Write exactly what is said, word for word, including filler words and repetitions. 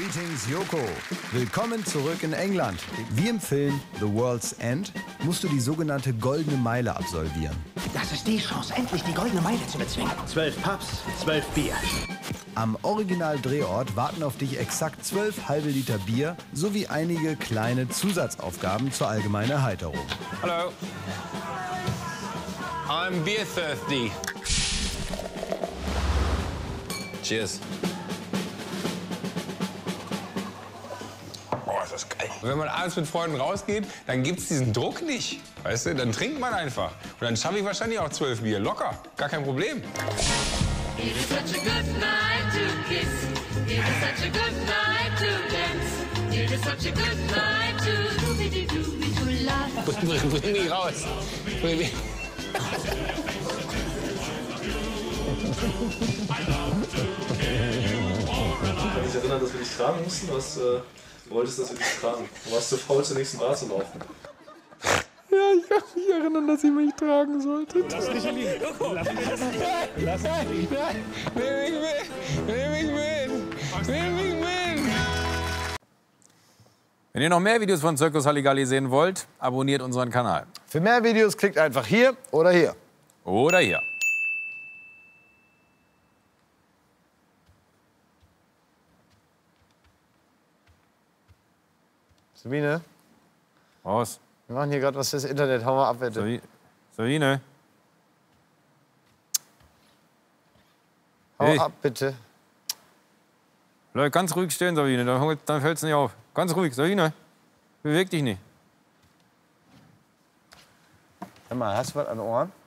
Greetings, Joko. Willkommen zurück in England. Wie im Film The World's End musst du die sogenannte Goldene Meile absolvieren. Das ist die Chance, endlich die Goldene Meile zu bezwingen. Zwölf Pubs, zwölf Bier. Am Originaldrehort warten auf dich exakt zwölf halbe Liter Bier sowie einige kleine Zusatzaufgaben zur allgemeinen Erheiterung. Hallo. I'm beer thirsty. Cheers. Oh, das ist geil. Wenn man abends mit Freunden rausgeht, dann gibt's diesen Druck nicht. Weißt du, dann trinkt man einfach. Und dann schaffe ich wahrscheinlich auch zwölf Bier. Locker, gar kein Problem. It is such a good night to kiss. It is such a good night to dance. It is such a good night to doobidi-doobi-doo laugh. Bring, bring, bring mich raus. Bring mich. Ich erinnere, dass wir dich tragen mussten. Du hast, äh, wolltest, dass wir dich tragen. Du warst zu faul, zur nächsten Bar zu laufen. Ja, ich kann mich erinnern, dass ihr mich tragen solltet. Lass dich liegen. Lass mich mit. Lass mich mit. Nimm mich mit. Nimm mich mit. Wenn ihr noch mehr Videos von Zirkus Halligalli sehen wollt, abonniert unseren Kanal. Für mehr Videos klickt einfach hier oder hier. Oder hier. Sabine? Was? Wir machen hier gerade was fürs Internet. Hau mal ab, bitte. Sabine? Hau hey. ab, bitte. Bleib ganz ruhig stehen, Sabine. Dann, dann fällt's nicht auf. Ganz ruhig, Sabine. Beweg dich nicht. Sag mal, hast du was an den Ohren?